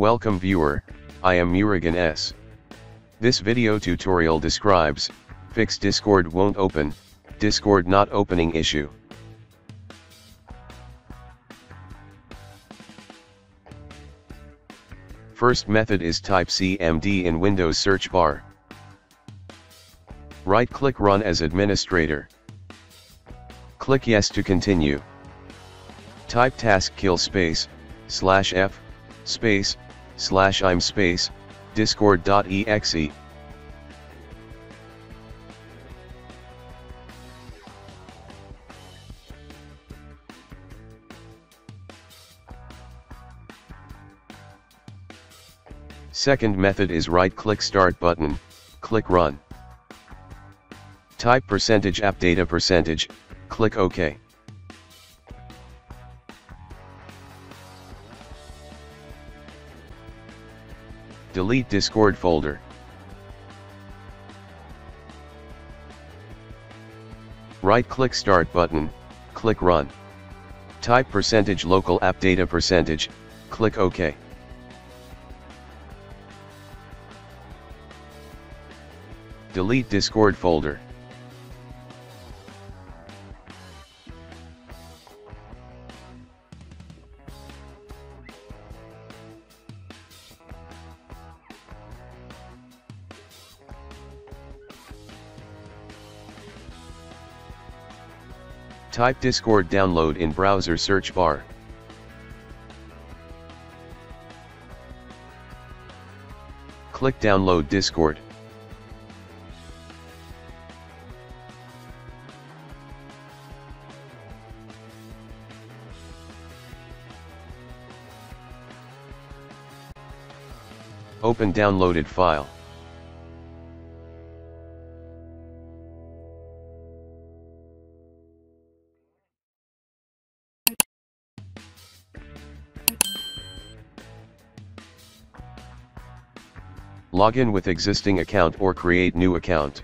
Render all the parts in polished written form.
Welcome viewer, I am Murugan S. This video tutorial describes, fix Discord won't open, Discord not opening issue. First method is type CMD in Windows search bar. Right-click Run as administrator. Click Yes to continue. Type task kill space, slash F, space, slash I'm space, discord.exe. Second method is right-click Start button, click Run. Type %appdata%, click OK. Delete Discord folder. Right-click Start button, click Run. Type %localappdata%, click OK. Delete Discord folder. Type Discord download in browser search bar. Click Download Discord. Open downloaded file. Log in with existing account or create new account.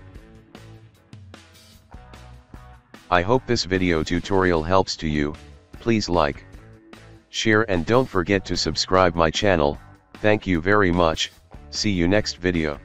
I hope this video tutorial helps to you. Please like, share and don't forget to subscribe my channel. Thank you very much, see you next video.